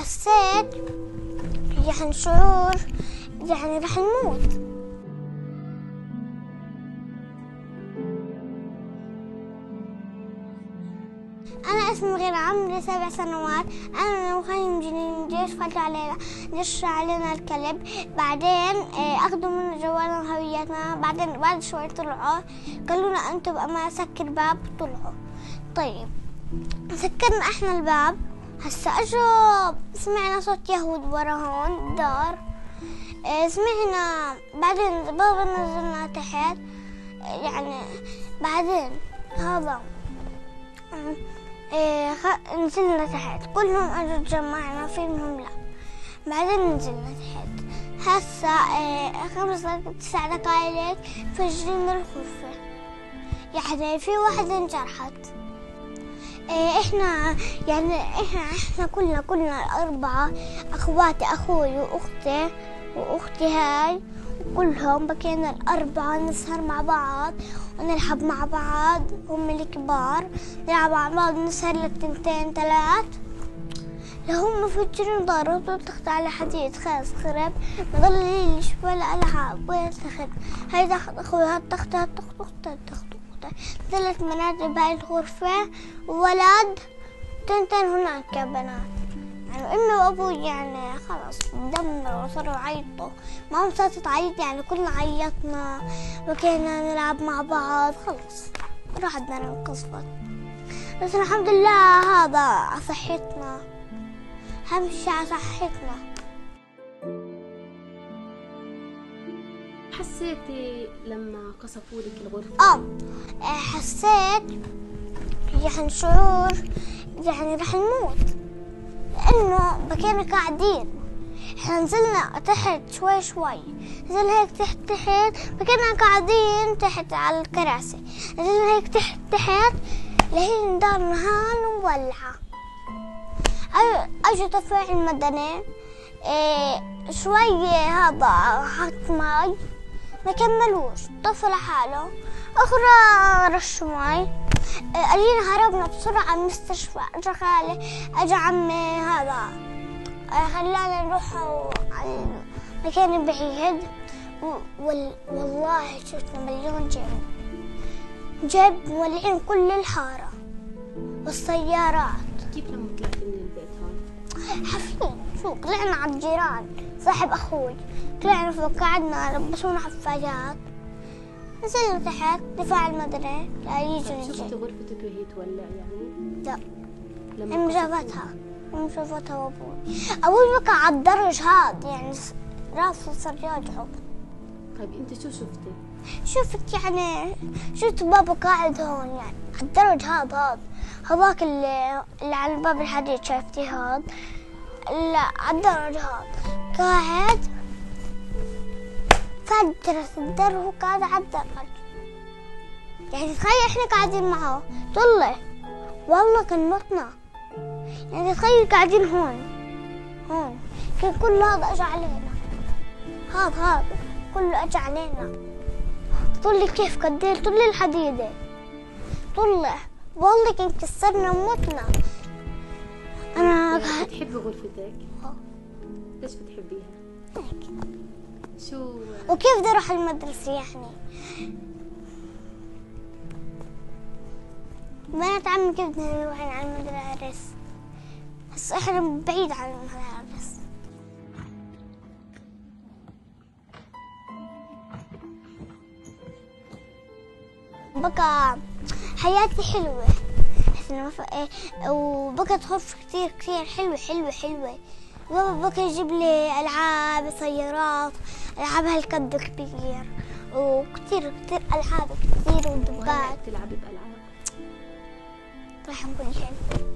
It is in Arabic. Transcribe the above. حسيت يعني شعور يعني رح نموت. أنا اسمي غير، عمري 7 سنوات. أنا وأخوي من جنين جيش، فاتوا علينا دش علينا الكلب، بعدين أخذوا مننا جوالنا وهويتنا، بعدين بعد شوي طلعوا قالوا لنا أنتم بأمان سكر باب، طلعوا. طيب سكرنا إحنا الباب، هسا أجوا سمعنا صوت يهود ورا هون دار، سمعنا بعدين بابا نزلنا تحت، يعني بعدين هذا نزلنا تحت، كلهم اجوا تجمعنا، في منهم لا. بعدين نزلنا تحت، هسا 5 9 دقايق فجرنا الغرفة، يعني في واحدة انجرحت. احنا كلنا 4 اخواتي، اخوي واختي هاي، كلهم بكينا 4، نسهر مع بعض ونلعب مع بعض، هم الكبار نلعب مع بعض، نسهر 2 3 لهم مفجرين دار، وتخت على حديد خاص خرب، ما ضل ليش ولا العاب ولا تخت. هاي تخت اخوي، هالتخت هالتخت 3 بنات بهاي الغرفة وولد 2 هناك بنات، يعني امي وابوي يعني خلص دمروا وصاروا يعيطوا، ماما صارت تعيط، يعني كلنا عيطنا وكنا نلعب مع بعض، خلص روحتنا انقصفت. بس الحمد لله هذا على صحتنا، اهم شيء على صحتنا. حسيتي لما قصفوا لك الغرفة؟ حسيت يعني شعور يعني رح نموت، لأنه بكينا قاعدين، احنا نزلنا تحت شوي شوي، نزلنا هيك تحت بكينا قاعدين تحت على الكراسي، نزلنا هيك تحت لهين دارنا هان مولعة. اجوا التفريع المدني، شوي هذا حط مي ما كملوش، طفى لحاله، اخرى رش مي، اجينا هربنا بسرعة على المستشفى. اجا خالي، اجا عمي، هذا خلانا نروح على مكان بعيد، والله شفنا مليون جيب مولعين كل الحارة والسيارات. كيف لما طلعتي من البيت هون؟ حافين فوق، طلعنا على الجيران، صاحب اخوي، طلعنا فوق قعدنا لبسونا حفاجات، نزلنا تحت دفاع المدني لا يجوا يجي. شفتي غرفتك وهي تولع يعني؟ لا، أمي شافتها، وأبوي بكى على الدرج هاد، يعني راسه صار يجعب. طيب أنت شو شفتي؟ شفت يعني شفت بابا قاعد هون، يعني على الدرج هاد، هذاك اللي على الباب الحديد، شافتي هاد؟ لا، على الدرج هاد قاعد، فجرت الدرج وهو قاعد على الدرج، يعني تخيل احنا قاعدين معه، طلع والله كان متنا، يعني تخيل قاعدين هون كان كل هذا اجى علينا، هذا كله اجى علينا، طلع كيف قدير طلع الحديدة، طلع والله كان كسرنا ومتنا. انا بتحبي غرفتك؟ ليش بتحبيها؟ هيك شو وكيف بدي اروح المدرسة يعني؟ بنات عمي كيف بدنا نروح على المدرسة؟ بس احنا بعيد عن المدرسة. بقى حياتي حلوة، وبقت غرفة كثير حلوة بابا بكى يجيب لي ألعاب سيارات، ألعاب هالقد كبير، وكثير ألعاب كثير ودبات. بتلعبي بألعاب؟ راح نكون حلو.